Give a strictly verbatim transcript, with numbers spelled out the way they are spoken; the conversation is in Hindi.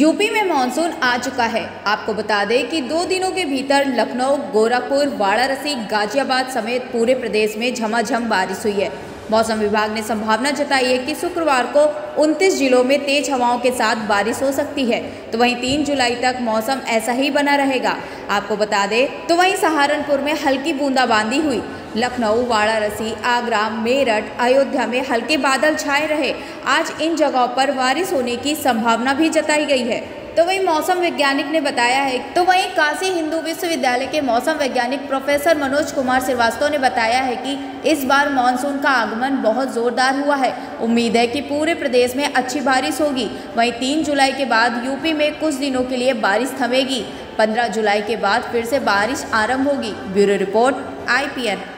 यूपी में मानसून आ चुका है। आपको बता दें कि दो दिनों के भीतर लखनऊ, गोरखपुर, वाराणसी, गाजियाबाद समेत पूरे प्रदेश में झमाझम बारिश हुई है। मौसम विभाग ने संभावना जताई है कि शुक्रवार को उनतीस जिलों में तेज हवाओं के साथ बारिश हो सकती है, तो वहीं तीन जुलाई तक मौसम ऐसा ही बना रहेगा। आपको बता दें तो वहीं सहारनपुर में हल्की बूंदाबांदी हुई। लखनऊ, वाराणसी, आगरा, मेरठ, अयोध्या में हल्के बादल छाए रहे। आज इन जगहों पर बारिश होने की संभावना भी जताई गई है। तो वहीं मौसम वैज्ञानिक ने बताया है तो वहीं काशी हिंदू विश्वविद्यालय के मौसम वैज्ञानिक प्रोफेसर मनोज कुमार श्रीवास्तव ने बताया है कि इस बार मानसून का आगमन बहुत जोरदार हुआ है। उम्मीद है कि पूरे प्रदेश में अच्छी बारिश होगी। वहीं तीन जुलाई के बाद यूपी में कुछ दिनों के लिए बारिश थमेगी। पंद्रह जुलाई के बाद फिर से बारिश आरम्भ होगी। Bureau report I P N.